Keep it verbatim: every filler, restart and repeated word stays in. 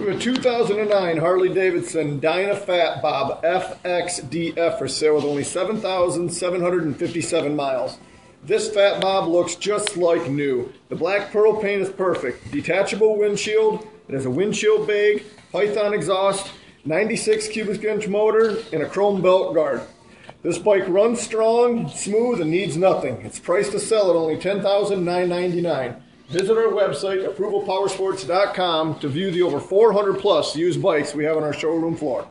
We have a two thousand nine Harley Davidson Dyna Fat Bob F X D F for sale with only seven thousand seven hundred fifty-seven miles. This Fat Bob looks just like new. The black pearl paint is perfect. Detachable windshield. It has a windshield bag, Python exhaust, ninety-six cubic inch motor, and a chrome belt guard. This bike runs strong, smooth, and needs nothing. It's priced to sell at only ten thousand nine hundred ninety-nine dollars. Visit our website, Approval Powersports dot com, to view the over four hundred plus used bikes we have on our showroom floor.